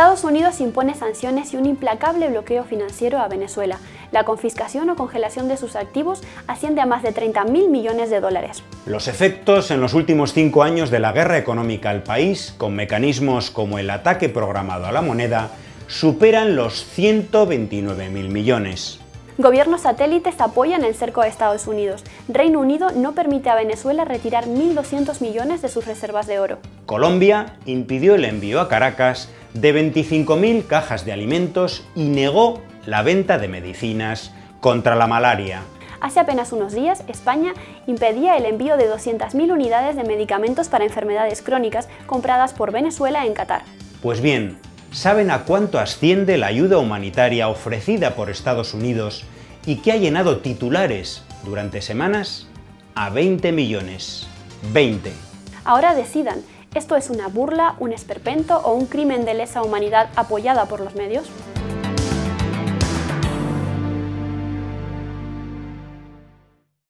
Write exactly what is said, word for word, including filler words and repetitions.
Estados Unidos impone sanciones y un implacable bloqueo financiero a Venezuela. La confiscación o congelación de sus activos asciende a más de treinta mil millones de dólares. Los efectos en los últimos cinco años de la guerra económica al país, con mecanismos como el ataque programado a la moneda, superan los ciento veintinueve mil millones. Gobiernos satélites apoyan el cerco a Estados Unidos. Reino Unido no permite a Venezuela retirar mil doscientos millones de sus reservas de oro. Colombia impidió el envío a Caracas de veinticinco mil cajas de alimentos y negó la venta de medicinas contra la malaria. Hace apenas unos días, España impedía el envío de doscientas mil unidades de medicamentos para enfermedades crónicas compradas por Venezuela en Qatar. Pues bien, ¿saben a cuánto asciende la ayuda humanitaria ofrecida por Estados Unidos y que ha llenado titulares durante semanas? A veinte millones. veinte. Ahora decidan, ¿esto es una burla, un esperpento o un crimen de lesa humanidad apoyada por los medios?